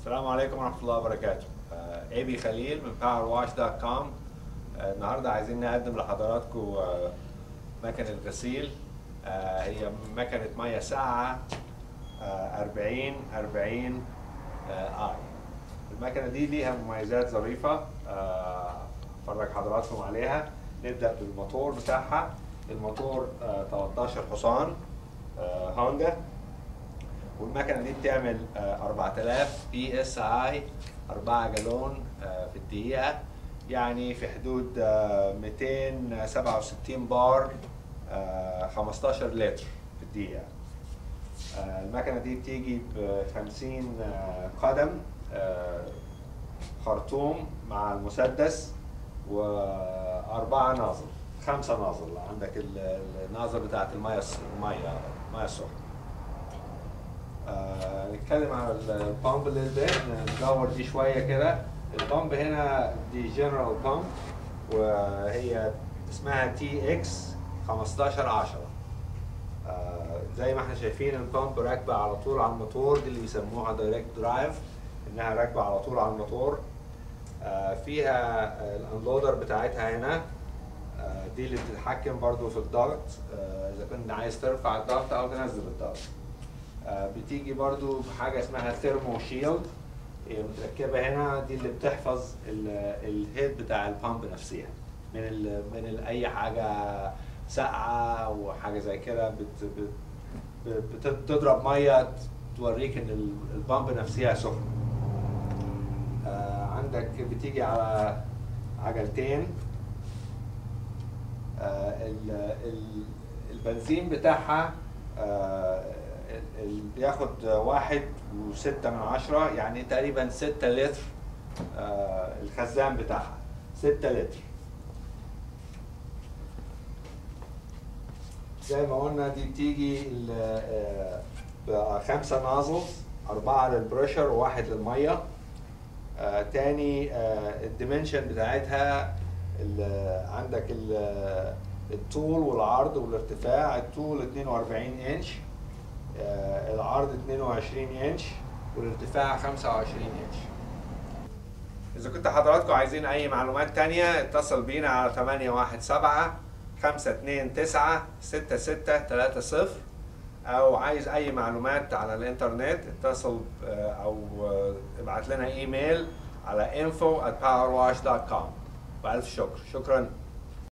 السلام عليكم ورحمة الله وبركاته. أبي خليل من powerwash.com. النهارده عايزين نقدم لحضراتكم مكنة غسيل. هي مكنة مية ساقعة 40 اي. المكنة دي ليها مميزات ظريفة أفرج حضراتكم عليها. نبدأ بالموتور بتاعها. الموتور 13 حصان هوندا، والمكنه دي بتعمل 4000 بي اس اي 4 جالون في الدقيقه، يعني في حدود 267 بار 15 لتر في الدقيقه. المكنه دي بتيجي ب 50 قدم خرطوم مع المسدس و4 نازل 5 نازل. عندك النازل بتاعت الميه السخنه. نتكلم على البامب للبيت، ندور دي شويه كده. البامب هنا دي جنرال بامب، وهي اسمها تي اكس 15 10. زي ما احنا شايفين البامب راكبه على طول على الموتور، دي اللي بيسموها دايركت درايف، انها راكبه على طول على الموتور. فيها الانلودر بتاعتها هنا، دي اللي بتتحكم برضو في الضغط، اذا كنت عايز ترفع الضغط او تنزل الضغط. بتيجي برضو بحاجه اسمها ثيرمو شيلد، هي متركبه هنا، دي اللي بتحفظ الهيد بتاع البامب نفسها من اي حاجه ساقعه وحاجه زي كده. بتضرب ميه توريك ان البامب نفسها سخنه. عندك بتيجي على عجلتين. البنزين بتاعها بياخد 1.6، يعني تقريبا 6 لتر. الخزان بتاعها 6 لتر. زي ما قلنا دي بتيجي ب5 نازلز، 4 للبريشر و1 للميه. تاني الديمنشن بتاعتها، عندك الطول والعرض والارتفاع. الطول 42 انش، العرض 22 انش، والارتفاع 25 انش. اذا كنت حضراتكم عايزين اي معلومات تانية اتصل بينا على 817-529-6630، او عايز اي معلومات على الانترنت اتصل او ابعت لنا ايميل على info@powerwash.com. والف شكر. شكرا.